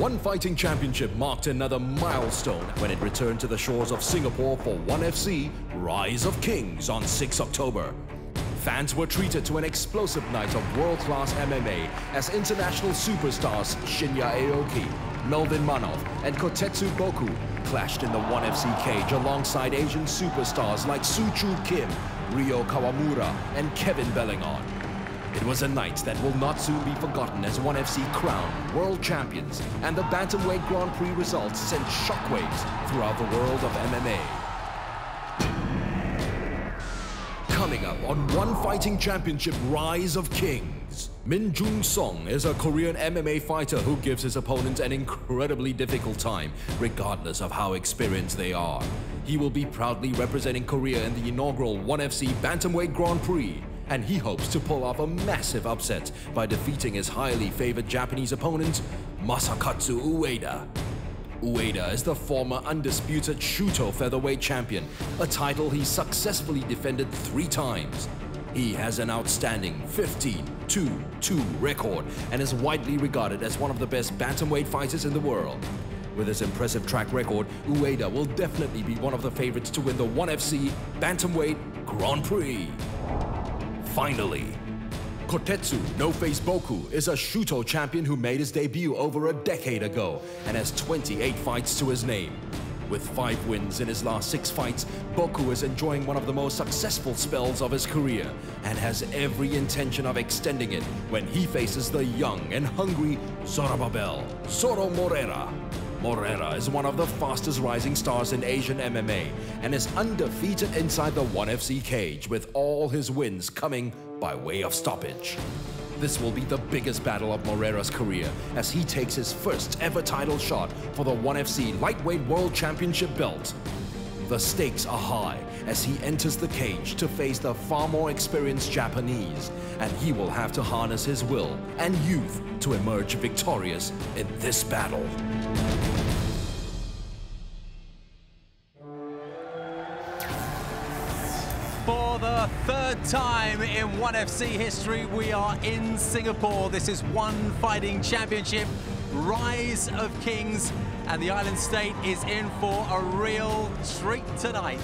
ONE Fighting Championship marked another milestone when it returned to the shores of Singapore for ONE FC Rise of Kings on 6 October. Fans were treated to an explosive night of world-class MMA as international superstars Shinya Aoki, Melvin Manhoef and Kotetsu Boku clashed in the ONE FC cage alongside Asian superstars like Soo Chul Kim, Ryo Kawamura and Kevin Bellingham. It was a night that will not soon be forgotten as ONE FC crowned world champions, and the Bantamweight Grand Prix results sent shockwaves throughout the world of MMA. Coming up on ONE Fighting Championship Rise of Kings, Min Jung Song is a Korean MMA fighter who gives his opponents an incredibly difficult time, regardless of how experienced they are. He will be proudly representing Korea in the inaugural ONE FC Bantamweight Grand Prix, and he hopes to pull off a massive upset by defeating his highly favored Japanese opponent, Masakatsu Ueda. Ueda is the former undisputed Shooto featherweight champion, a title he successfully defended 3 times. He has an outstanding 15-2-2 record and is widely regarded as one of the best bantamweight fighters in the world. With his impressive track record, Ueda will definitely be one of the favorites to win the ONE FC Bantamweight Grand Prix. Finally, Kotetsu No-Face Boku is a Shooto champion who made his debut over a decade ago and has 28 fights to his name. With 5 wins in his last 6 fights, Boku is enjoying one of the most successful spells of his career and has every intention of extending it when he faces the young and hungry Zorobabel Moreira. Moreira is one of the fastest rising stars in Asian MMA and is undefeated inside the ONE FC cage, with all his wins coming by way of stoppage. This will be the biggest battle of Moreira's career as he takes his first ever title shot for the ONE FC Lightweight World Championship belt. The stakes are high as he enters the cage to face the far more experienced Japanese, and he will have to harness his will and youth to emerge victorious in this battle. For the 3rd time in ONE FC history, we are in Singapore. This is ONE Fighting Championship Rise of Kings, and the island state is in for a real treat tonight.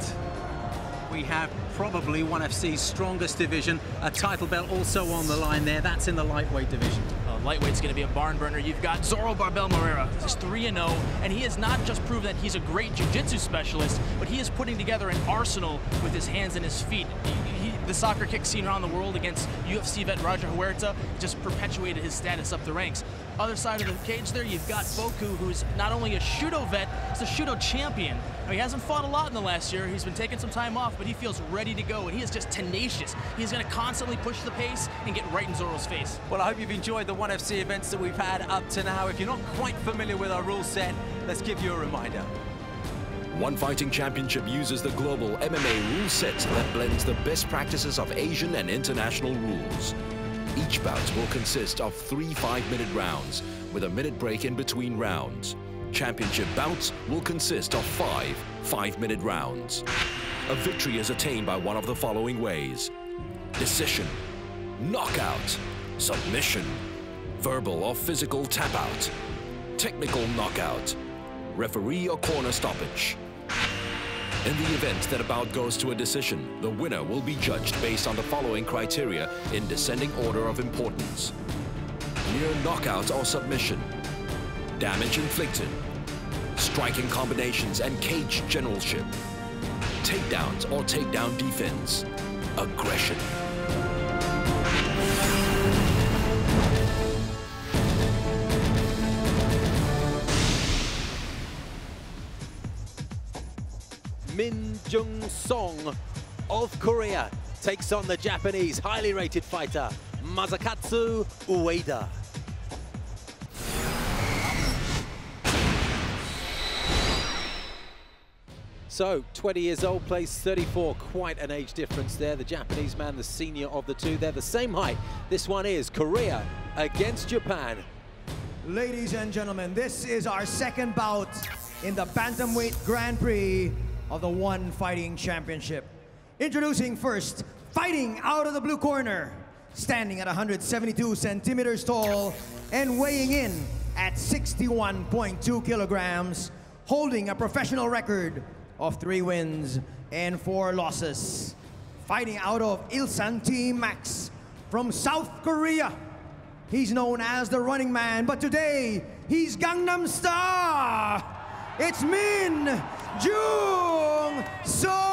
We have probably ONE FC's strongest division, a title belt also on the line there. That's in the lightweight division. Lightweight's going to be a barn burner. You've got Zorobabel Moreira. He's 3-0, and he has not just proved that he's a great jiu-jitsu specialist, but he is putting together an arsenal with his hands and his feet. The soccer kick seen around the world against UFC vet Roger Huerta just perpetuated his status up the ranks. Other side of the cage there, you've got Boku, who's not only a Shooto vet, he's a Shooto champion. I mean, he hasn't fought a lot in the last year. He's been taking some time off, but he feels ready to go, and he is just tenacious. He's going to constantly push the pace and get right in Zoro's face. Well, I hope you've enjoyed the ONE FC events that we've had up to now. If you're not quite familiar with our rule set, let's give you a reminder. ONE Fighting Championship uses the global MMA rule set that blends the best practices of Asian and international rules. Each bout will consist of 3 5-minute rounds, with a minute break in between rounds. Championship bouts will consist of 5 5-minute rounds. A victory is attained by one of the following ways: decision, knockout, submission, verbal or physical tap-out, technical knockout, referee or corner stoppage. In the event that a bout goes to a decision, the winner will be judged based on the following criteria in descending order of importance: near knockout or submission, damage inflicted, striking combinations and cage generalship, takedowns or takedown defense, aggression. Min Jung Song of Korea takes on the Japanese highly rated fighter Masakatsu Ueda. So 20 years old, plays 34, quite an age difference there. The Japanese man, the senior of the two. They're the same height. This one is Korea against Japan. Ladies and gentlemen, this is our 2nd bout in the Bantamweight Grand Prix of the ONE Fighting Championship. Introducing first, fighting out of the blue corner, standing at 172 centimeters tall and weighing in at 61.2 kilograms, holding a professional record of 3 wins and 4 losses. Fighting out of Ilsan Team Max from South Korea. He's known as the Running Man, but today he's Gangnam Star. It's Min Jung Song.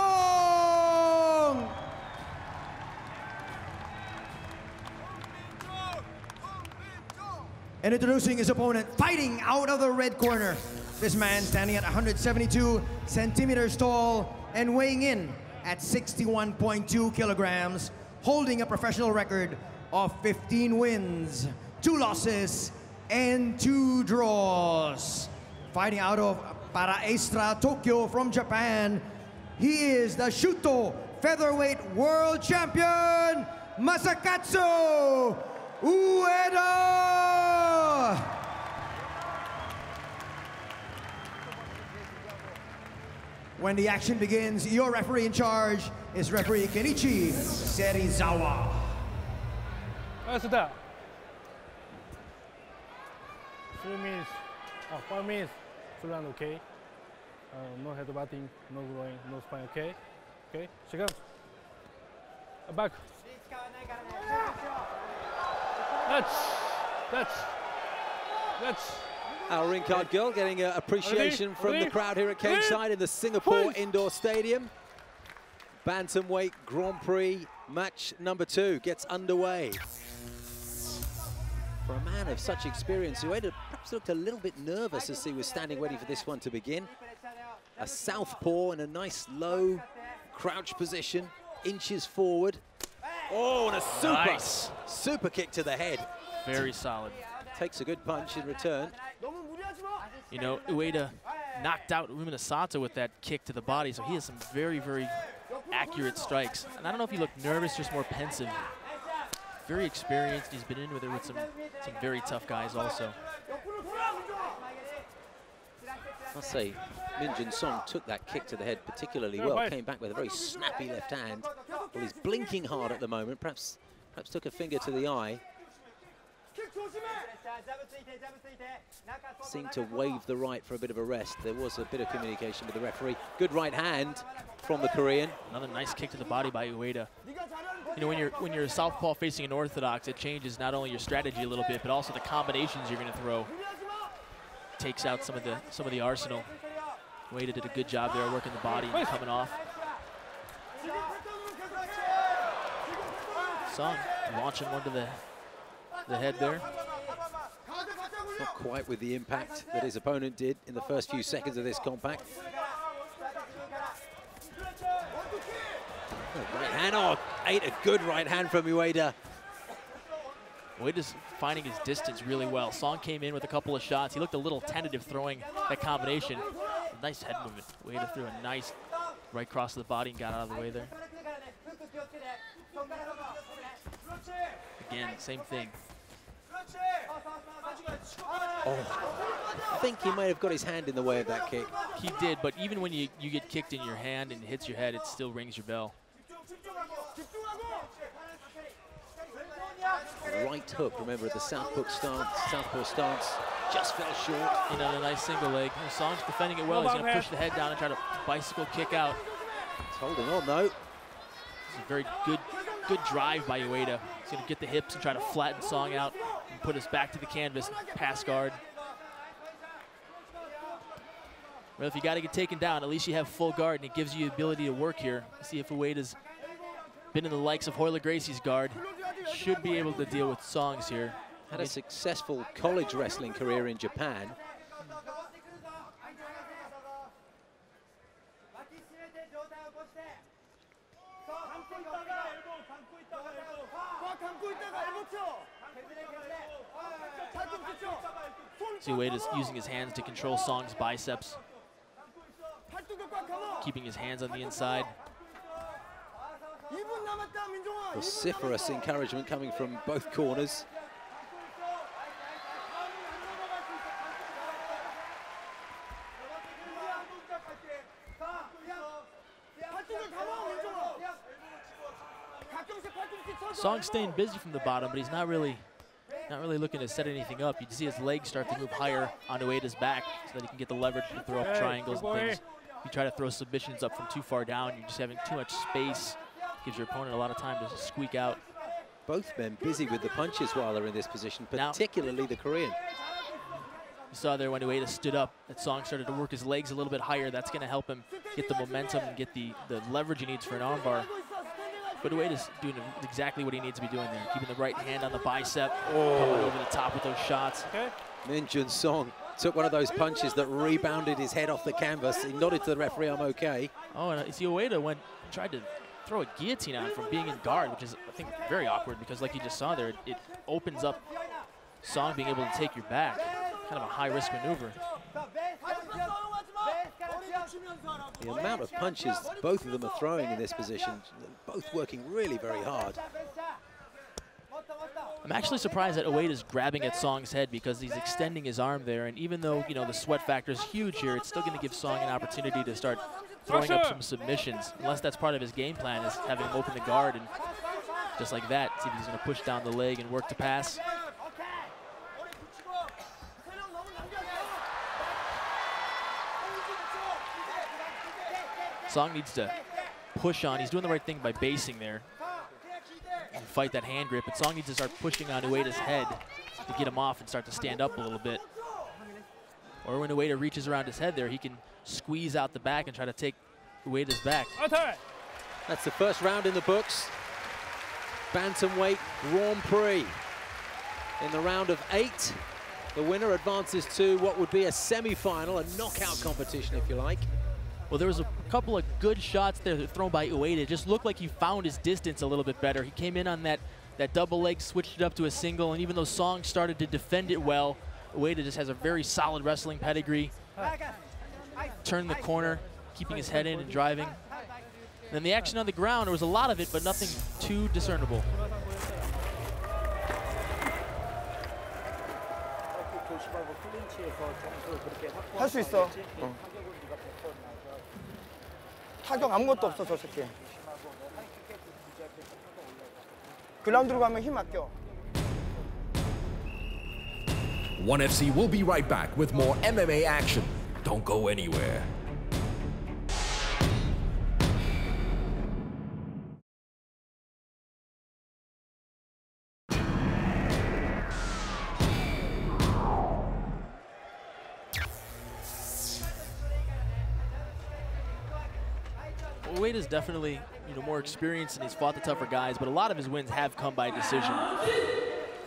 And introducing his opponent, fighting out of the red corner. This man standing at 172 centimeters tall and weighing in at 61.2 kilograms, holding a professional record of 15 wins, 2 losses, and 2 draws. Fighting out of Paraestra Tokyo from Japan, he is the Shooto Featherweight World Champion, Masakatsu Ueda! When the action begins, your referee in charge is referee Kenichi Serizawa. That's that. 3 minutes, 5 minutes, full round, okay? No headbutting, no groin, no spine, okay? Okay, check out. Back. That's. Our ring card girl getting appreciation from the crowd here at Cageside in the Singapore Indoor Stadium. Bantamweight Grand Prix match number 2 gets underway. For a man of such experience, Ueda perhaps looked a little bit nervous as he was standing ready for this one to begin. A southpaw in a nice low crouch position, inches forward. Oh, and a super kick to the head. Very solid. Takes a good punch in return. You know, Ueda knocked out Rumina Sato with that kick to the body, so he has some very, very accurate strikes. And I don't know if he looked nervous, just more pensive. Very experienced. He's been in with it with some very tough guys also. I'll say, Min Jung Song took that kick to the head particularly well. Came back with a very snappy left hand. Well, he's blinking hard at the moment. Perhaps took a finger to the eye. Seemed to wave the right for a bit of a rest. There was a bit of communication with the referee. Good right hand from the Korean. Another nice kick to the body by Ueda. You know, when you're a southpaw facing an orthodox, it changes not only your strategy a little bit, but also the combinations you're going to throw. Takes out some of the arsenal. Ueda did a good job there, working the body and coming off. Song launching one to the head there. Not quite with the impact that his opponent did in the first few seconds of this compact. Oh, right hand, oh, ate a good right hand from Ueda. Ueda's finding his distance really well. Song came in with a couple of shots. He looked a little tentative throwing that combination. Nice head movement. Ueda threw a nice right cross to the body and got out of the way there. Again, same thing. Oh, I think he might have got his hand in the way of that kick. He did, but even when you get kicked in your hand and hits your head, it still rings your bell. Right hook, remember, the southpaw stance, just fell short. You know, a nice single leg. And Song's defending it well. He's going to push the head down and try to bicycle kick out. He's holding on, though. It's a very good drive by Ueda. He's going to get the hips and try to flatten Song out and put us back to the canvas, pass guard. Well, if you got to get taken down, at least you have full guard, and it gives you the ability to work here. See if Ueda's been in the likes of Hoyle Gracie's guard. Should be able to deal with Song's here. Had a successful college wrestling career in Japan. See, Ueda's using his hands to control Song's biceps. Keeping his hands on the inside. Vociferous encouragement coming from both corners. Song's staying busy from the bottom, but he's not really not really looking to set anything up. You can see his legs start to move higher on Ueda's back so that he can get the leverage to throw up triangles and things. If you try to throw submissions up from too far down, you're just having too much space. Gives your opponent a lot of time to squeak out. Both men busy with the punches while they're in this position, particularly now, the Korean. You saw there when Ueda stood up, that Song started to work his legs a little bit higher. That's going to help him get the momentum and get the leverage he needs for an armbar. But Ueda's doing exactly what he needs to be doing there, keeping the right hand on the bicep, coming over the top with those shots. Min Jung Song took one of those punches that rebounded his head off the canvas. He nodded to the referee, "I'm okay." Oh, and you see Ueda tried to throw a guillotine on from being in guard, which is, I think, very awkward because, like you just saw there, it opens up Song being able to take your back. Kind of a high-risk maneuver. The amount of punches both of them are throwing in this position, both working really very hard. I'm actually surprised that Ueda's grabbing at Song's head because he's extending his arm there, and even though, you know, the sweat factor is huge here, it's still going to give Song an opportunity to start throwing up some submissions, unless that's part of his game plan, is having him open the guard and just like that, see if he's going to push down the leg and work to pass. Song needs to push on. He's doing the right thing by basing there and fight that hand grip, but Song needs to start pushing on Ueda's head to get him off and start to stand up a little bit. Or when Ueda reaches around his head there, he can squeeze out the back and try to take Ueda's back. That's the first round in the books. Bantamweight Grand Prix. In the round of 8, the winner advances to what would be a semi-final, a knockout competition, if you like. Well, there was a couple of good shots there thrown by Ueda. It just looked like he found his distance a little bit better. He came in on that double leg, switched it up to a single, and even though Song started to defend it well, Ueda just has a very solid wrestling pedigree. Turned the corner, keeping his head in and driving. And then the action on the ground, there was a lot of it, but nothing too discernible. ONE FC will be right back with more MMA action. Don't go anywhere. Ueda's definitely, you know, more experienced and he's fought the tougher guys, but a lot of his wins have come by decision.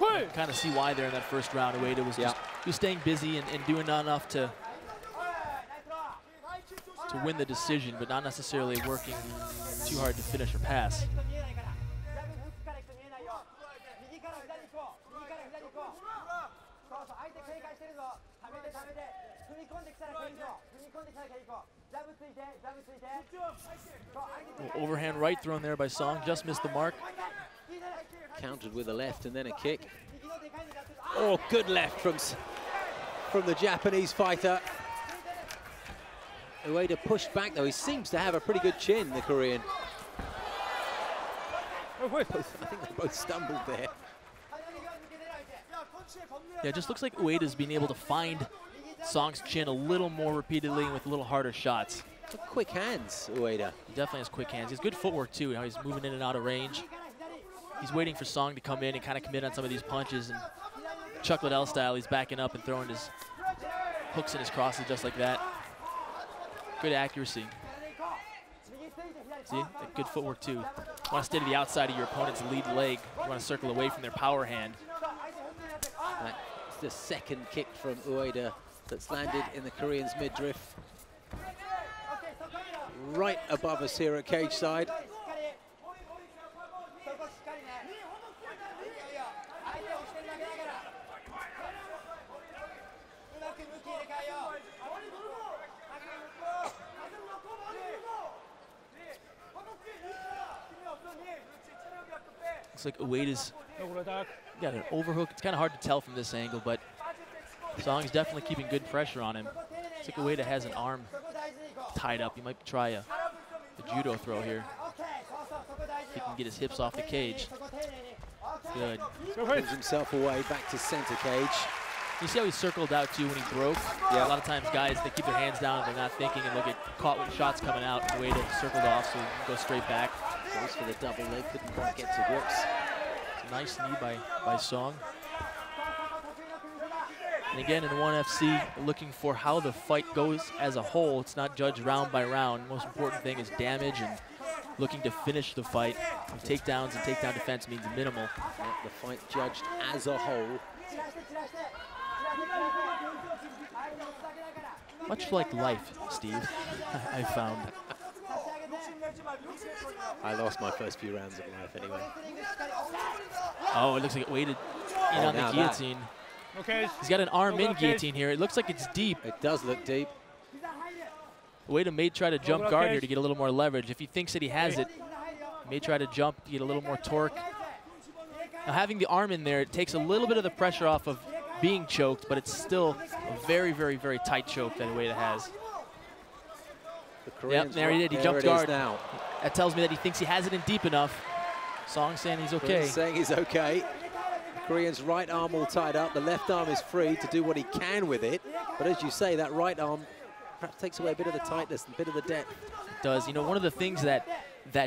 You kind of see why there in that first round. Ueda was just he was staying busy and doing enough to win the decision, but not necessarily working too hard to finish or pass. Overhand right thrown there by Song, just missed the mark. Countered with a left and then a kick. Oh, good left from the Japanese fighter. Ueda pushed back though. He seems to have a pretty good chin, the Korean. I think they both stumbled there. Yeah, it just looks like Ueda's been able to find Song's chin a little more repeatedly and with a little harder shots. Quick hands, Ueda. He definitely has quick hands. He has good footwork too. How he's moving in and out of range. He's waiting for Song to come in and kind of commit on some of these punches. And Chuck Liddell style, he's backing up and throwing his hooks and his crosses just like that. Good accuracy. See, good footwork too. You want to stay to the outside of your opponent's lead leg. You want to circle away from their power hand. That's the second kick from Ueda that's landed in the Korean's midriff. Right above us here at cage side. Looks like Ueda's got an overhook. It's kind of hard to tell from this angle, but Song's definitely keeping good pressure on him. Looks like Ueda has an arm tied up. He might try a judo throw here. He can get his hips off the cage. Good. Moves himself away back to center cage. You see how he circled out too when he broke? Yeah. A lot of times guys, they keep their hands down, they're not thinking, and they'll get caught with shots coming out. Ueda circled off, so go straight back. Goes for the double leg, couldn't quite get to grips. It's a nice knee by Song. And again, in ONE FC, looking for how the fight goes as a whole. It's not judged round by round. Most important thing is damage and looking to finish the fight. Takedowns and takedown defense means minimal. Yeah, the fight judged as a whole. Much like life, Steve, I found. I lost my first few rounds of life anyway. Oh, it looks like it waited in on the guillotine. Okay. He's got an arm in guillotine here. It looks like it's deep. It does look deep. Ueda may try to jump guard here to get a little more leverage. If he thinks that he has it, he may try to jump, get a little more torque. Now, having the arm in there, it takes a little bit of the pressure off of being choked, but it's still a very, very, very tight choke that Ueda has. The yep, there he did. He jumped guard. Now. That tells me that he thinks he has it in deep enough. Song saying he's okay. Korean's saying he's okay. The Korean's right arm all tied up. The left arm is free to do what he can with it. But as you say, that right arm perhaps takes away a bit of the tightness and a bit of the depth. It does. You know, one of the things that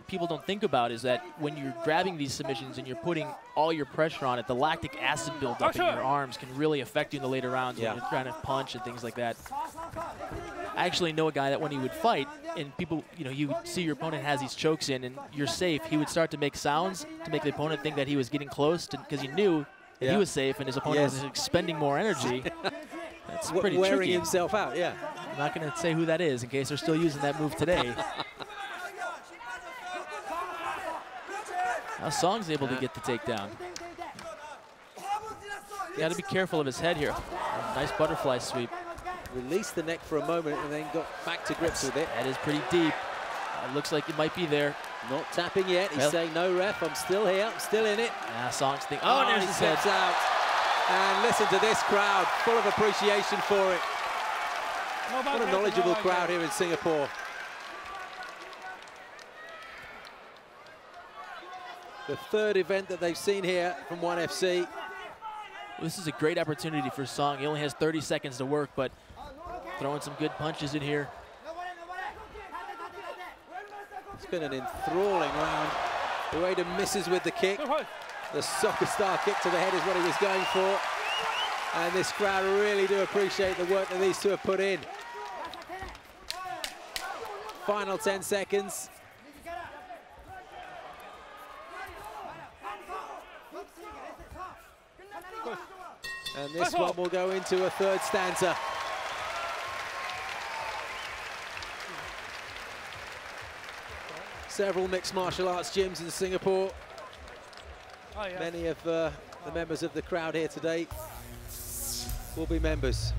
people don't think about is that when you're grabbing these submissions and you're putting all your pressure on it, the lactic acid buildup in your arms can really affect you in the later rounds when you're trying to punch and things like that. I actually know a guy that when he would fight and people, you know, you see your opponent has these chokes in and you're safe, he would start to make sounds to make the opponent think that he was getting close because he knew that he was safe and his opponent was expending more energy. That's pretty wearing tricky. Wearing himself out, yeah. I'm not going to say who that is in case they're still using that move today. Now Song's able to get the takedown. Got to be careful of his head here. Nice butterfly sweep. Released the neck for a moment and then got back to grips with it. That is pretty deep. It looks like it might be there. Not tapping yet. He's saying, no, ref, I'm still here. I'm still in it. Now Song's thinking, oh, there's his head. Out. And listen to this crowd, full of appreciation for it. What a knowledgeable crowd here in Singapore. The third event that they've seen here from ONE FC. This is a great opportunity for Song. He only has 30 seconds to work, but throwing some good punches in here. It's been an enthralling round. Ueda misses with the kick. The soccer star kick to the head is what he was going for. And this crowd really do appreciate the work that these two have put in. Final 10 seconds. And this one will go into a third stanza. Several mixed martial arts gyms in Singapore. Many of the members of the crowd here today will be members.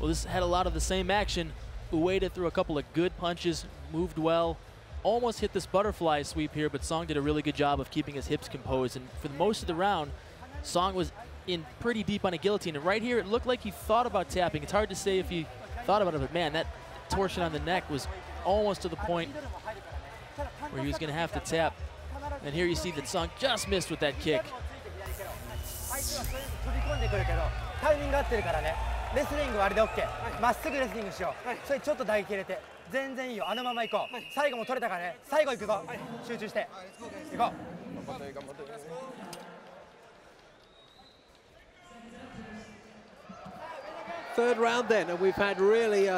Well, this had a lot of the same action. Ueda threw a couple of good punches, moved well, almost hit this butterfly sweep here, but Song did a really good job of keeping his hips composed. And for most of the round, Song was in pretty deep on a guillotine. And right here, it looked like he thought about tapping. It's hard to say if he thought about it, but man, that torsion on the neck was almost to the point where he was gonna have to tap. And here you see that Song just missed with that kick. Third round then, and we've had really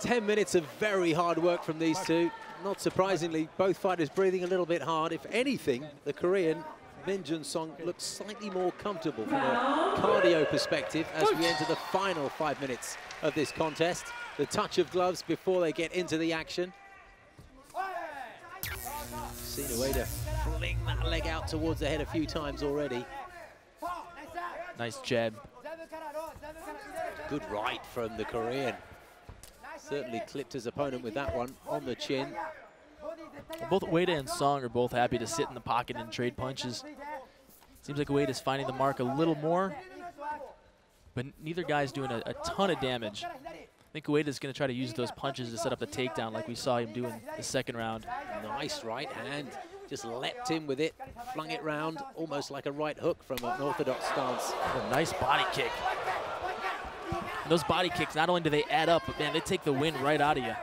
10 minutes of very hard work from these two. Not surprisingly, both fighters breathing a little bit hard. If anything, the Korean, Min Jung Song, looks slightly more comfortable from a cardio perspective as we enter the final 5 minutes of this contest. The touch of gloves before they get into the action. Seen Ueda fling that leg out towards the head a few times already. Nice jab. Good right from the Korean. Certainly clipped his opponent with that one on the chin. Both Ueda and Song are both happy to sit in the pocket and trade punches. Seems like Ueda's finding the mark a little more, but neither guy's doing a ton of damage. I think Ueda's going to try to use those punches to set up the takedown like we saw him do in the second round. Nice right hand just leapt in with it, flung it round, almost like a right hook from an orthodox stance. A nice body kick. And those body kicks, not only do they add up, but man, they take the wind right out of you.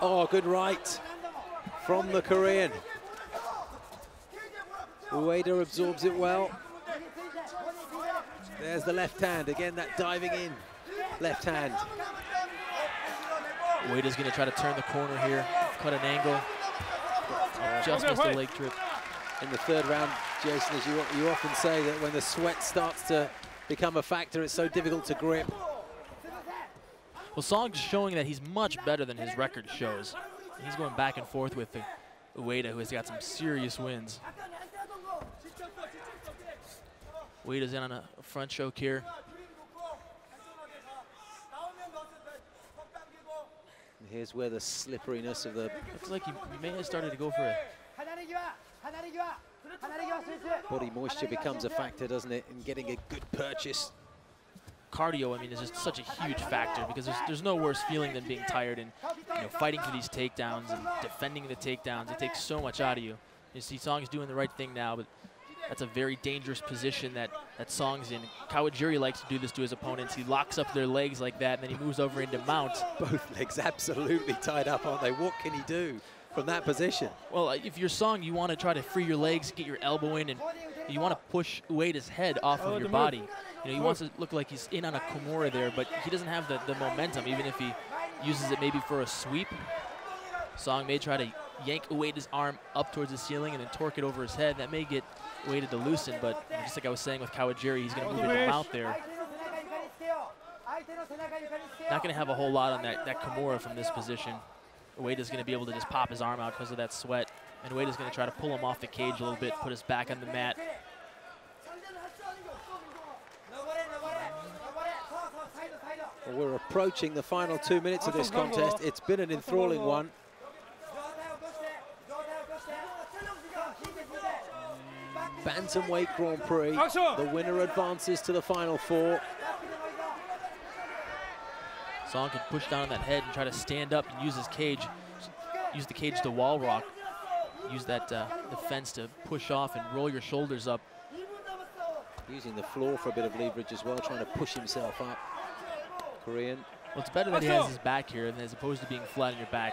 Oh, good right from the Korean. Ueda absorbs it well. There's the left hand, again that diving in left hand. Ueda's gonna try to turn the corner here, cut an angle. Just missed the leg trip. In the third round, Jason, as you often say, that when the sweat starts to become a factor, it's so difficult to grip. Well, Song's showing that he's much better than his record shows. He's going back and forth with Ueda, who has got some serious wins. Ueda's in on a front choke here. And here's where the slipperiness of the... Looks like he may have started to go for it. Body moisture becomes a factor, doesn't it, in getting a good purchase. Cardio, I mean, is just such a huge factor because there's no worse feeling than being tired and fighting for these takedowns and defending the takedowns. It takes so much out of you. You see Song's doing the right thing now, but that's a very dangerous position that Song's in. Kawajiri likes to do this to his opponents. He locks up their legs like that, and then he moves over into mount. Both legs absolutely tied up, aren't they? What can he do from that position? Well, if you're Song, you want to try to free your legs, get your elbow in, and you want to push Ueda's head off of your body. He wants to look like he's in on a Kimura there, but he doesn't have the momentum, even if he uses it maybe for a sweep. Song may try to yank Ueda's arm up towards the ceiling and then torque it over his head. That may get Ueda to loosen, but just like I was saying with Kawajiri, he's going to move it out there. Not going to have a whole lot on that Kimura from this position. Ueda's going to be able to just pop his arm out because of that sweat. And Ueda's going to try to pull him off the cage a little bit, put his back on the mat. Well, we're approaching the final 2 minutes of this contest. It's been an enthralling one. Bantamweight Grand Prix. The winner advances to the final four. Song can push down on that head and try to stand up and use his cage. Use the cage to wall rock. Use that the fence to push off and roll your shoulders up. Using the floor for a bit of leverage as well, trying to push himself up. Korean. Well, it's better that he has his back here as opposed to being flat on your back.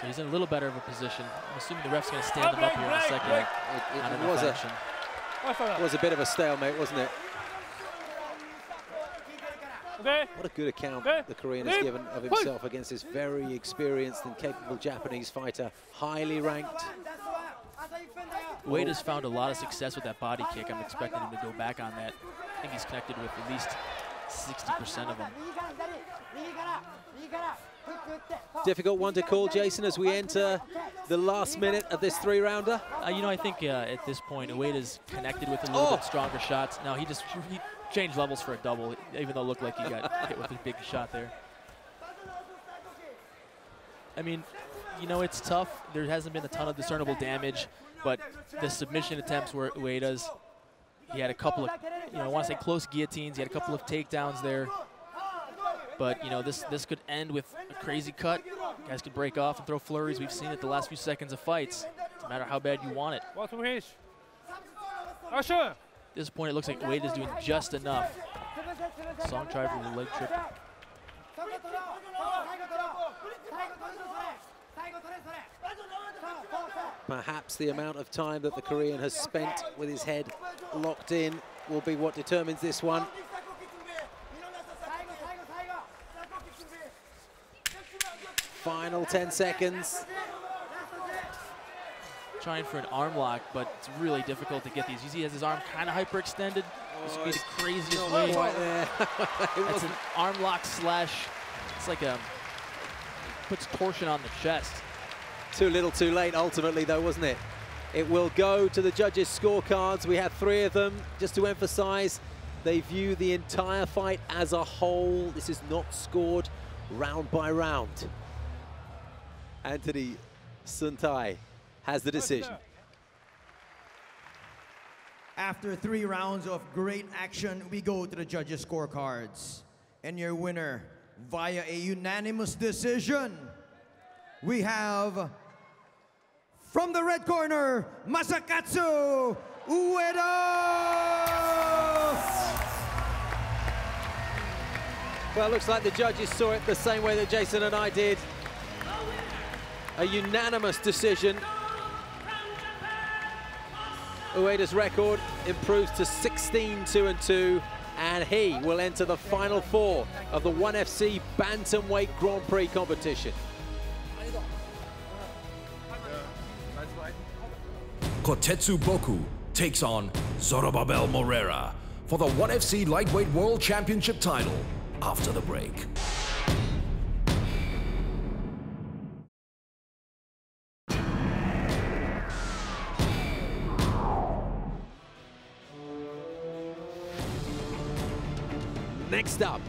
So he's in a little better of a position. I'm assuming the ref's going to stand him up here in a second. It was a bit of a stalemate, wasn't it? What a good account the Korean has given of himself against this very experienced and capable Japanese fighter, highly ranked. Ueda has found a lot of success with that body kick. I'm expecting him to go back on that. I think he's connected with at least 60% of them. Difficult one to call, Jason, as we enter the last minute of this three-rounder. I think at this point, Ueda's connected with a little bit stronger shots. Now, he changed levels for a double, even though it looked like he got hit with a big shot there. I mean, it's tough. There hasn't been a ton of discernible damage, but the submission attempts were Ueda's. He had a couple of, I want to say close guillotines. He had a couple of takedowns there. But, this could end with a crazy cut. Guys could break off and throw flurries. We've seen it the last few seconds of fights. No matter how bad you want it. At this point, it looks like Ueda is doing just enough. Song tried for the leg trip. Perhaps the amount of time that the Korean has spent with his head locked in will be what determines this one. Final 10 seconds. Trying for an arm lock, but it's really difficult to get these. You see, he has his arm kind of hyperextended. This would be the craziest way. It's an arm lock slash. It's like puts torsion on the chest. Too little, too late, ultimately, though, wasn't it? It will go to the judges' scorecards. We have three of them. Just to emphasize, they view the entire fight as a whole. This is not scored round by round. Anthony Suntai has the decision. After 3 rounds of great action, we go to the judges' scorecards. And your winner, via a unanimous decision, we have, from the red corner, Masakatsu Ueda! Well, it looks like the judges saw it the same way that Jason and I did. A unanimous decision. Ueda's record improves to 16-2-2, and he will enter the final four of the ONE FC Bantamweight Grand Prix competition. Kotetsu Boku takes on Zorobabel Moreira for the ONE FC Lightweight World Championship title after the break. Next up,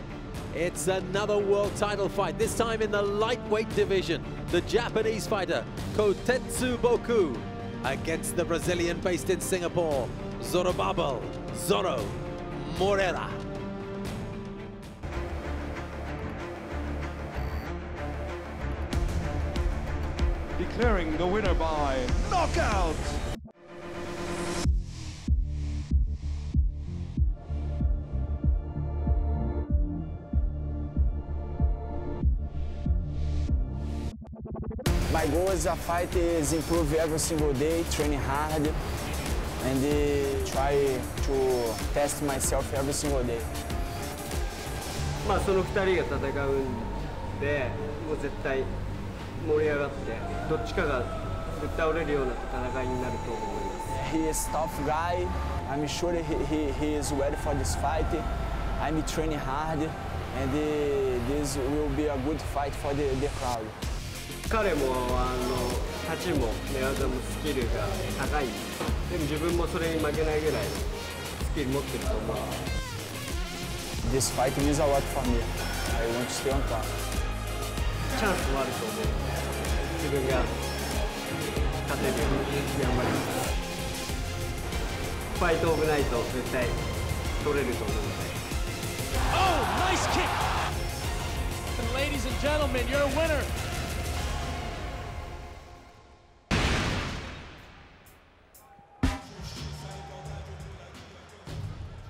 it's another world title fight, this time in the lightweight division. The Japanese fighter, Kotetsu Boku, against the Brazilian based in Singapore, Zorobabel Zoro Moreira. Declaring the winner by knockout. My goal as a fighter is improve every single day, train hard, and try to test myself every single day. He is a tough guy. I'm sure he is ready for this fight. I'm training hard, and this will be a good fight for the crowd. This fight means a lot for me. I want to stay on top. Oh, nice kick! And ladies and gentlemen, you're a winner.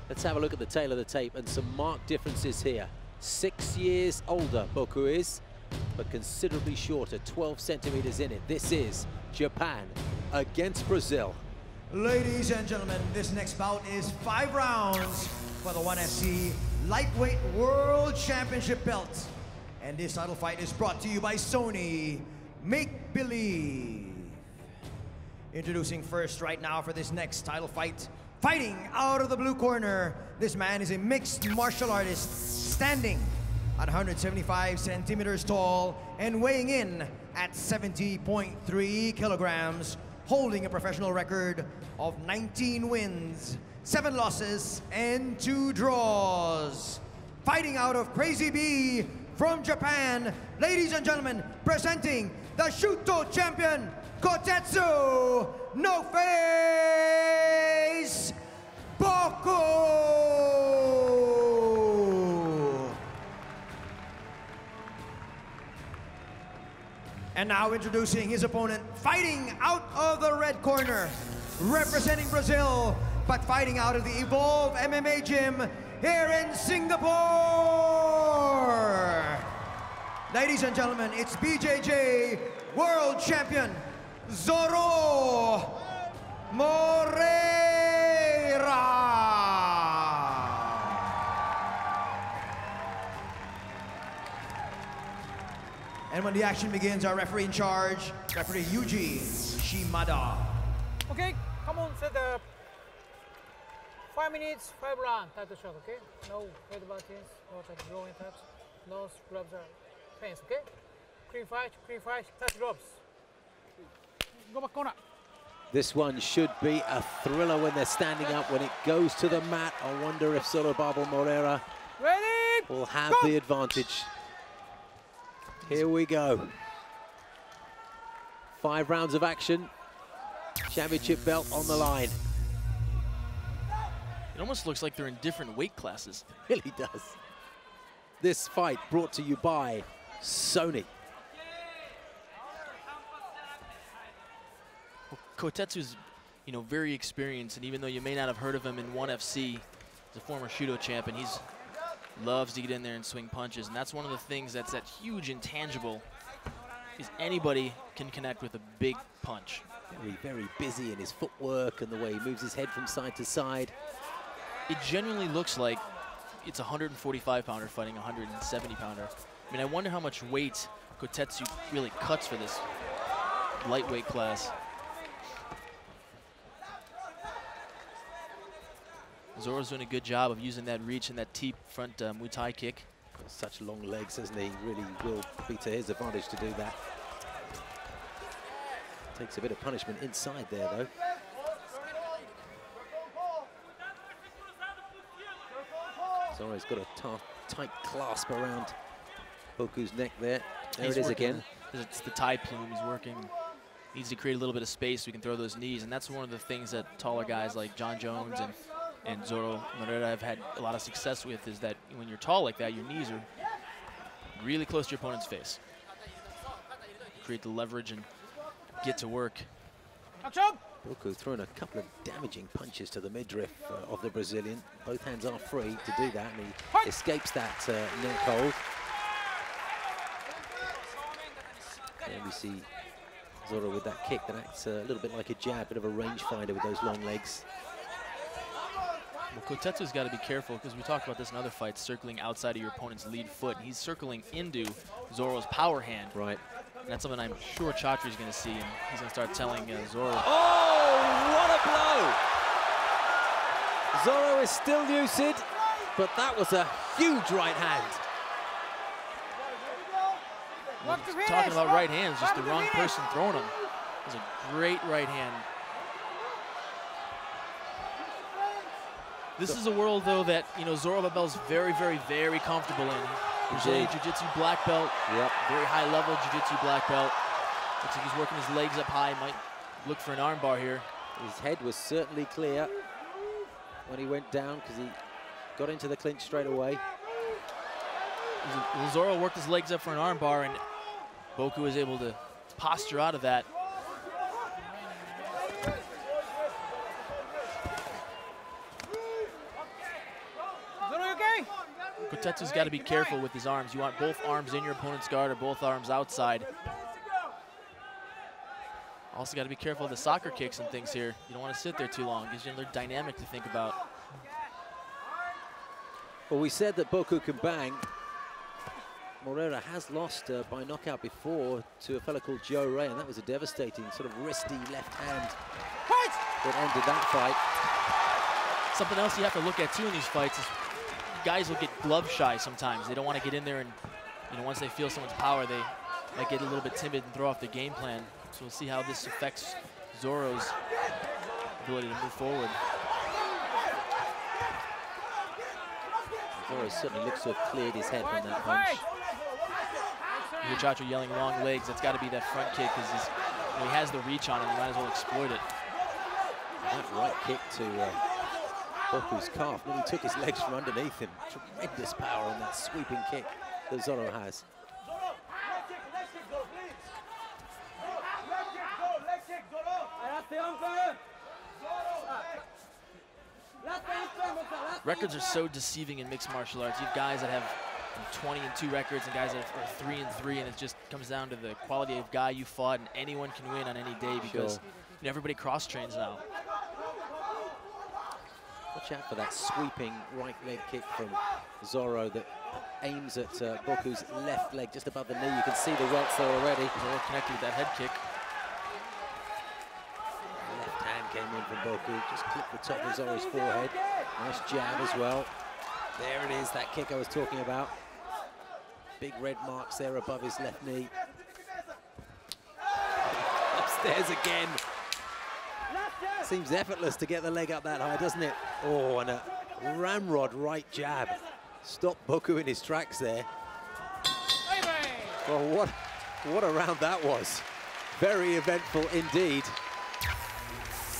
Let's have a look at the tail of the tape and some marked differences here. 6 years older Boku is, but considerably shorter, 12 centimeters in it. This is Japan against Brazil. Ladies and gentlemen, this next bout is 5 rounds for the ONE FC Lightweight World Championship belt. And this title fight is brought to you by Sony Make Believe. Introducing first right now for this next title fight, fighting out of the blue corner, this man is a mixed martial artist, standing at 175 centimeters tall and weighing in at 70.3 kilograms, holding a professional record of 19 wins, 7 losses, and 2 draws. Fighting out of Crazy B from Japan, ladies and gentlemen, presenting the Shooto champion, Kotetsu No Face Boku! And now introducing his opponent, fighting out of the red corner, representing Brazil, but fighting out of the Evolve MMA gym here in Singapore. Ladies and gentlemen, it's BJJ World Champion Zoro Moreira. And when the action begins, our referee in charge, referee Yuji Shimada. Okay, come on, set up. 5 minutes, 5 rounds, title shot, okay? No head buttons, no touch drawing taps, no grabs or fence, okay? Clean fight, touch drops. Go back corner. This one should be a thriller when they're standing up. When it goes to the mat, I wonder if Zorobabel Moreira will have the advantage. Here we go. 5 rounds of action. Championship belt on the line. It almost looks like they're in different weight classes. It really does. This fight brought to you by Sony. Kotetsu's, you know, very experienced, and even though you may not have heard of him in ONE FC, he's a former Shooto champ, and he's loves to get in there and swing punches, and that's one of the things that's that huge intangible, is anybody can connect with a big punch. Very, very busy in his footwork and the way he moves his head from side to side. It genuinely looks like it's a 145-pounder fighting a 170-pounder. I mean, I wonder how much weight Kotetsu really cuts for this lightweight class. Zoro's doing a good job of using that reach and that teep front Muay Thai kick. Such long legs, isn't he? Really will be to his advantage to do that. Takes a bit of punishment inside there, though. Zoro's got a tight clasp around Boku's neck there. There it is again. It's the Thai plume he's working. Needs to create a little bit of space so we can throw those knees, and that's one of the things that taller guys like John Jones and Zorobabel Moreira have had a lot of success with, is that when you're tall like that, your knees are really close to your opponent's face. Create the leverage and get to work. Boku throwing a couple of damaging punches to the midriff of the Brazilian. Both hands are free to do that, and he escapes that neck hold. And we see Zoro with that kick that acts a little bit like a jab, bit of a range finder with those long legs. Well, Kotetsu's got to be careful, because we talked about this in other fights, circling outside of your opponent's lead foot. He's circling into Zoro's power hand. Right. And that's something I'm sure Chatri's going to see, and he's going to start telling Zoro. Oh, what a blow! Zoro is still lucid, but that was a huge right hand. Well, talking about right hands, just the wrong person throwing them. It was a great right hand. This is a world, though, that, you know, Zorobabel's very, very, very comfortable in. Brazilian Jiu-Jitsu black belt, yep. Very high-level Jiu-Jitsu black belt. Looks like he's working his legs up high, might look for an arm bar here. His head was certainly clear when he went down, because he got into the clinch straight away. Zoro worked his legs up for an arm bar, and Boku was able to posture out of that. Kotetsu's got to be careful with his arms. You want both arms in your opponent's guard or both arms outside. Also got to be careful of the soccer kicks and things here. You don't want to sit there too long. Gives you another dynamic to think about. Well, we said that Boku can bang. Moreira has lost by knockout before to a fellow called Joe Ray, and that was a devastating sort of wristy left hand that ended that fight. Something else you have to look at too in these fights is guys will get glove shy sometimes. They don't want to get in there, and you know, once they feel someone's power, they might get a little bit timid and throw off their game plan. So we'll see how this affects Zoro's ability to move forward. Zoro certainly looks to have cleared his head from that punch. Chacho yelling long legs. That's got to be that front kick, because he has the reach on him. He might as well exploit it. That right kick to Boku's calf, when he took his legs from underneath him. Tremendous power on that sweeping kick that Zoro has. Records are so deceiving in mixed martial arts. You have guys that have 20-2 records and guys that are 3-3, and it just comes down to the quality of guy you fought, and anyone can win on any day, because you know, everybody cross-trains now. Watch out for that sweeping right leg kick from Zoro that aims at Boku's left leg just above the knee. You can see the welts there already. Zoro connected with that head kick. The left hand came in from Boku, just clipped the top of Zoro's forehead. Nice jab as well. There it is, that kick I was talking about. Big red marks there above his left knee. Upstairs again. Seems effortless to get the leg up that high, doesn't it? Oh, and a ramrod right jab. Stopped Boku in his tracks there. Well, what a round that was. Very eventful indeed.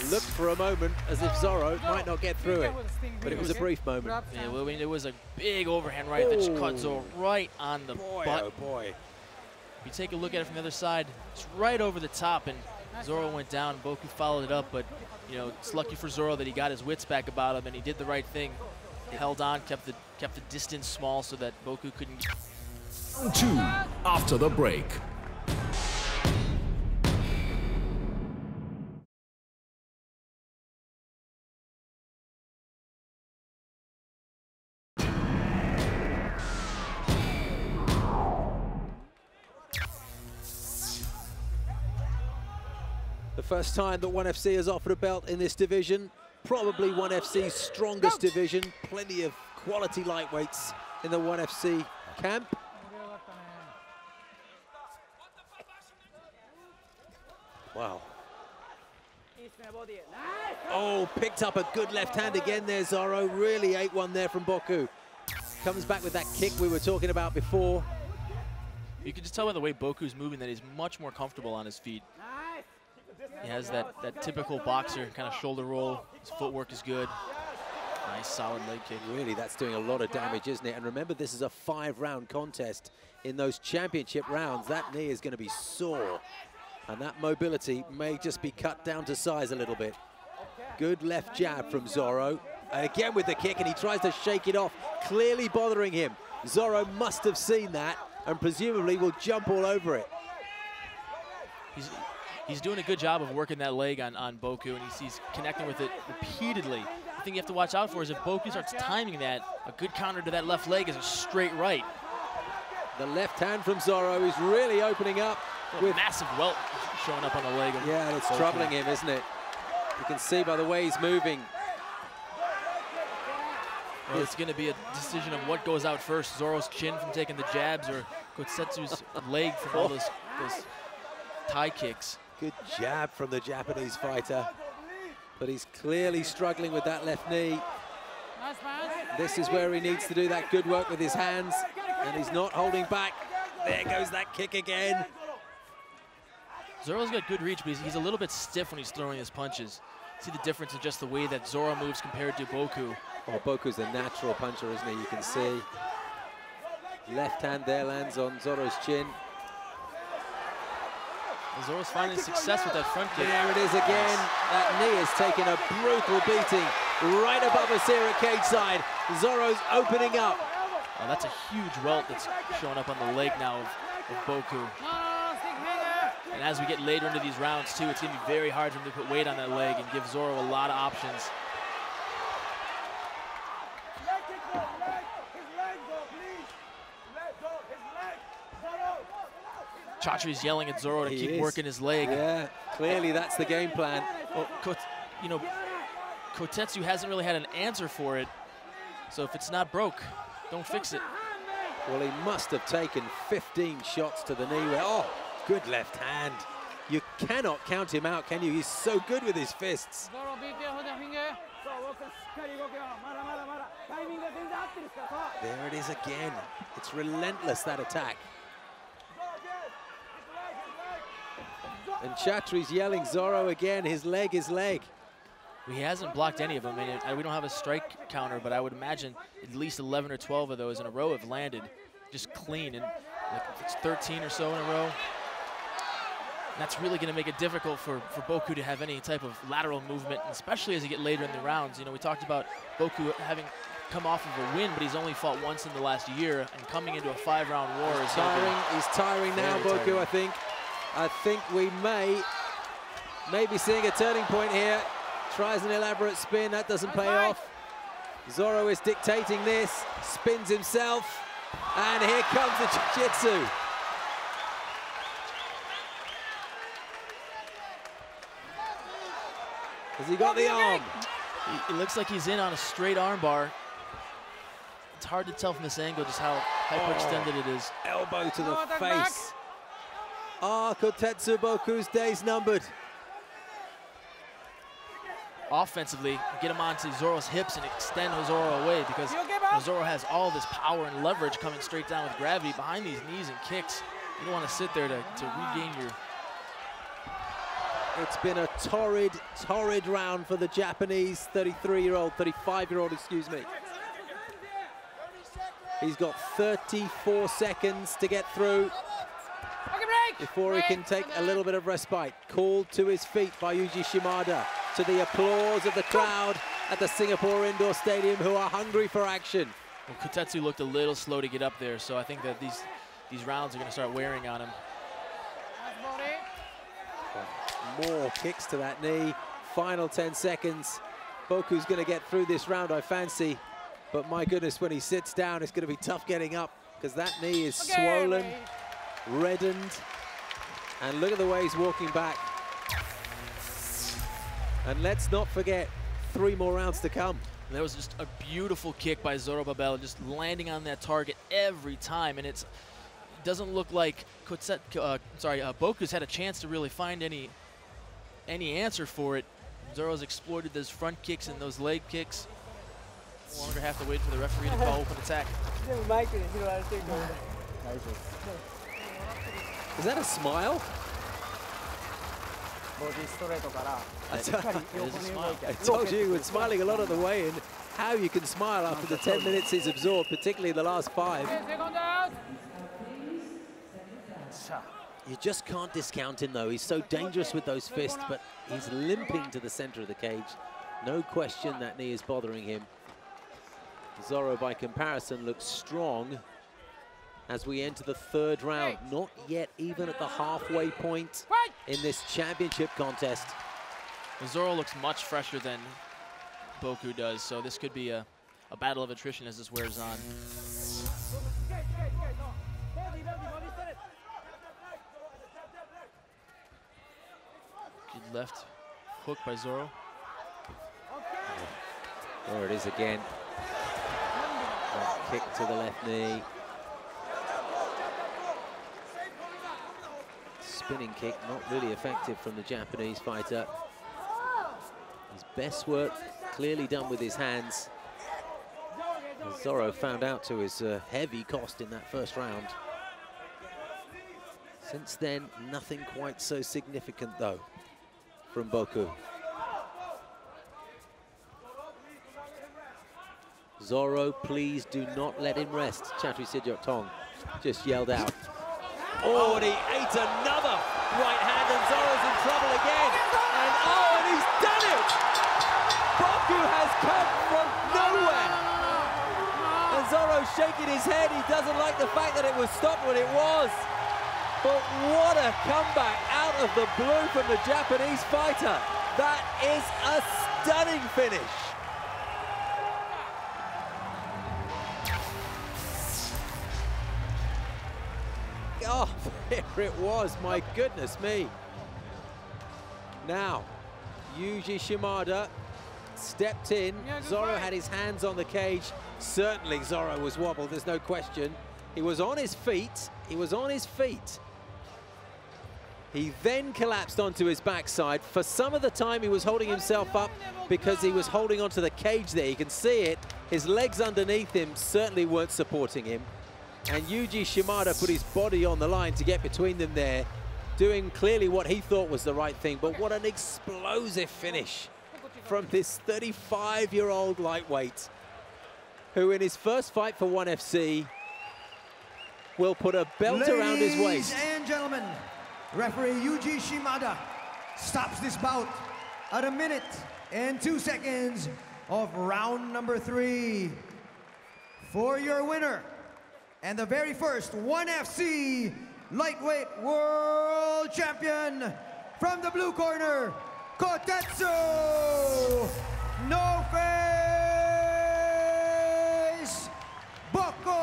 Looked for a moment as if Zoro might not get through it, but it was a brief moment. Yeah, well, I mean, it was a big overhand right that just caught Zoro right on the butt. Oh boy. If you take a look at it from the other side, it's right over the top, and Zoro went down, Boku followed it up, but you know, it's lucky for Zoro that he got his wits back about him and he did the right thing. He held on, kept the distance small so that Boku couldn't. Round two after the break. First time that ONE FC has offered a belt in this division. Probably ONE FC's strongest division. Plenty of quality lightweights in the ONE FC camp. Wow. Oh, picked up a good left hand again there, Zoro. Really ate one there from Boku. Comes back with that kick we were talking about before. You can just tell by the way Boku's moving that he's much more comfortable on his feet. He has that typical boxer kind of shoulder roll. His footwork is good. Nice, solid leg kick. Really, that's doing a lot of damage, isn't it? And remember, this is a 5-round contest. In those championship rounds, that knee is going to be sore. And that mobility may just be cut down to size a little bit. Good left jab from Zoro. Again with the kick, and he tries to shake it off, clearly bothering him. Zoro must have seen that, and presumably will jump all over it. He's doing a good job of working that leg on Boku, and he's connecting with it repeatedly. The thing you have to watch out for is if Boku starts timing that, a good counter to that left leg is a straight right. The left hand from Zoro is really opening up. With massive welt showing up on the leg. Yeah, it's troubling him, isn't it? You can see by the way he's moving. Well, it's going to be a decision of what goes out first, Zoro's chin from taking the jabs or Kotetsu's leg from all those tie kicks. Good jab from the Japanese fighter, but he's clearly struggling with that left knee. This is where he needs to do that good work with his hands, and he's not holding back. There goes that kick again. Zoro's got good reach, but he's a little bit stiff when he's throwing his punches. See the difference in just the way that Zoro moves compared to Boku. Oh, Boku's a natural puncher, isn't he? You can see. Left hand there lands on Zoro's chin. Zoro's finding success with that front kick. There it is again. That knee has taken a brutal beating right above us here at Cageside. Zoro's opening up. Oh, that's a huge welt that's showing up on the leg now of Boku. And as we get later into these rounds too, it's going to be very hard for him to put weight on that leg and give Zoro a lot of options. Chatri's yelling at Zoro to keep working his leg. Yeah, clearly that's the game plan. Well, you know, Kotetsu hasn't really had an answer for it, so if it's not broke, don't fix it. Well, he must have taken 15 shots to the knee. Oh, good left hand. You cannot count him out, can you? He's so good with his fists. There it is again. It's relentless, that attack. And Chatri's yelling Zoro again, his leg is leg. He hasn't blocked any of them. I mean, we don't have a strike counter, but I would imagine at least 11 or 12 of those in a row have landed just clean. And like, it's 13 or so in a row. And that's really going to make it difficult for Boku to have any type of lateral movement, especially as you get later in the rounds. You know, we talked about Boku having come off of a win, but he's only fought once in the last year, and coming into a 5-round war is tiring. He's tiring now, Boku, I think. I think we may be seeing a turning point here. Tries an elaborate spin, that doesn't pay off. Zoro is dictating this, spins himself, and here comes the jiu-jitsu. Has he got the arm? It looks like he's in on a straight armbar. It's hard to tell from this angle just how hyperextended it is. Elbow to the face. Ah, Kotetsu Boku's day's numbered. Offensively, get him onto Zoro's hips and extend Zoro away, because Zoro has all this power and leverage coming straight down with gravity behind these knees and kicks. You don't want to sit there to regain your... It's been a torrid, torrid round for the Japanese 35-year-old, excuse me. He's got 34 seconds to get through. before he can take a little bit of respite. Called to his feet by Yuji Shimada, to the applause of the crowd at the Singapore Indoor Stadium, who are hungry for action. Well, Kotetsu looked a little slow to get up there, so I think that these rounds are going to start wearing on him. More kicks to that knee. Final 10 seconds. Boku's going to get through this round, I fancy. But my goodness, when he sits down, it's going to be tough getting up, because that knee is swollen, reddened. And look at the way he's walking back. And let's not forget, 3 more rounds to come. And that was just a beautiful kick by Zorobabel, just landing on that target every time. And it doesn't look like Boku's had a chance to really find any answer for it. Zoro's exploited those front kicks and those leg kicks. No longer have to wait for the referee to call open attack. Is that a smile? I told you, when smiling a lot of the way in, how you can smile after the 10 minutes is absorbed, particularly the last 5. You just can't discount him, though. He's so dangerous with those fists, but he's limping to the center of the cage. No question that knee is bothering him. Zoro, by comparison, looks strong as we enter the 3rd round. Not yet even at the halfway point in this championship contest. Zoro looks much fresher than Boku does, so this could be a battle of attrition as this wears on. Good left hook by Zoro. Oh, there it is again. That kick to the left knee. Spinning kick, not really effective from the Japanese fighter. His best work clearly done with his hands. And Zoro found out to his heavy cost in that 1st round. Since then, nothing quite so significant, though, from Boku. Zoro, please do not let him rest. Chatri Sityodtong just yelled out. Oh, and he ate another right hand, and Zoro's in trouble again. And oh, and he's done it! Boku has come from nowhere. And Zoro's shaking his head. He doesn't like the fact that it was stopped when it was. But what a comeback out of the blue from the Japanese fighter. That is a stunning finish. Oh, there it was, my goodness me. Now, Yuji Shimada stepped in. Zoro had his hands on the cage. Certainly Zoro was wobbled, there's no question. He was on his feet, he was on his feet. He then collapsed onto his backside. For some of the time, he was holding himself up because he was holding onto the cage there. You can see it. His legs underneath him certainly weren't supporting him. And Yuji Shimada put his body on the line to get between them there, doing clearly what he thought was the right thing. But what an explosive finish from this 35-year-old lightweight, who in his 1st fight for ONE FC will put a belt around his waist. Ladies and gentlemen, referee Yuji Shimada stops this bout at 1 minute and 2 seconds of round number 3. For your winner, and the very first ONE FC Lightweight World Champion, from the blue corner, Kotetsu No Face Boku!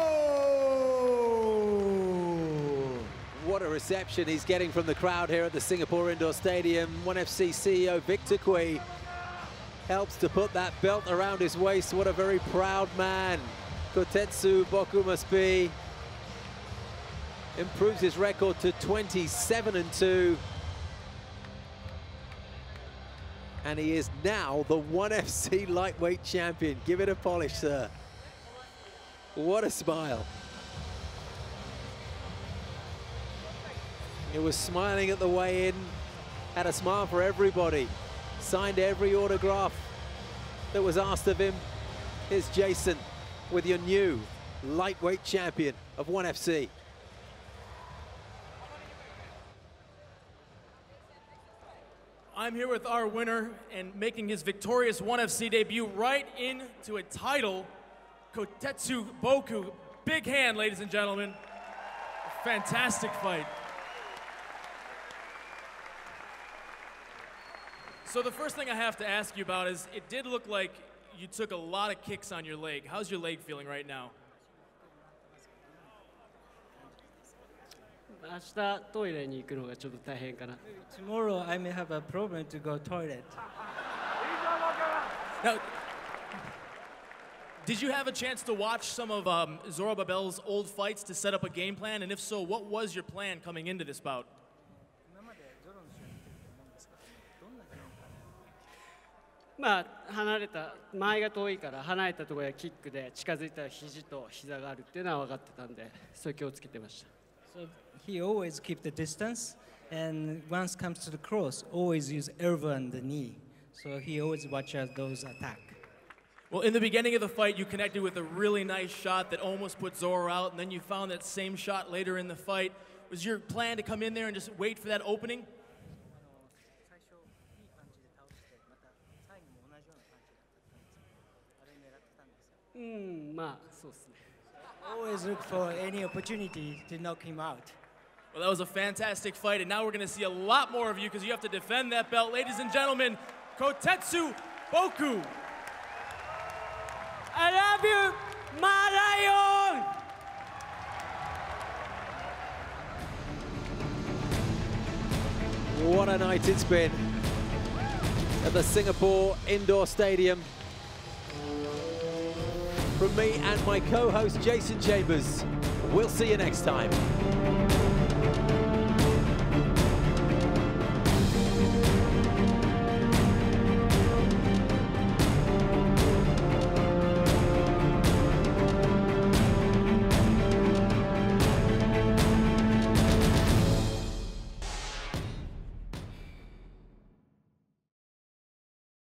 What a reception he's getting from the crowd here at the Singapore Indoor Stadium. ONE FC CEO Victor Kui helps to put that belt around his waist. What a very proud man Kotetsu Boku must be. Improves his record to 27-2. And he is now the ONE FC lightweight champion. Give it a polish, sir. What a smile. He was smiling at the weigh-in, had a smile for everybody, signed every autograph that was asked of him. Here's Jason with your new lightweight champion of ONE FC. I'm here with our winner and making his victorious ONE FC debut right into a title, Kotetsu Boku. Big hand, ladies and gentlemen. A fantastic fight. So the first thing I have to ask you about is, it did look like you took a lot of kicks on your leg. How's your leg feeling right now? 明日トイレに行くのがちょっと大変かな。Tomorrow I may have a problem to go toilet. Now, did you have a chance to watch some of Zorobabel's old fights to set up a game plan? And if so, what was your plan coming into this bout? So he always keep the distance, and once comes to the cross, always use elbow and the knee. So he always watches those attacks. Well, in the beginning of the fight, you connected with a really nice shot that almost put Zoro out, and then you found that same shot later in the fight. Was your plan to come in there and just wait for that opening? Always look for any opportunity to knock him out. Well, that was a fantastic fight, and now we're going to see a lot more of you because you have to defend that belt. Ladies and gentlemen, Kotetsu Boku. I love you, my lion! What a night it's been at the Singapore Indoor Stadium. From me and my co-host Jason Chambers, we'll see you next time.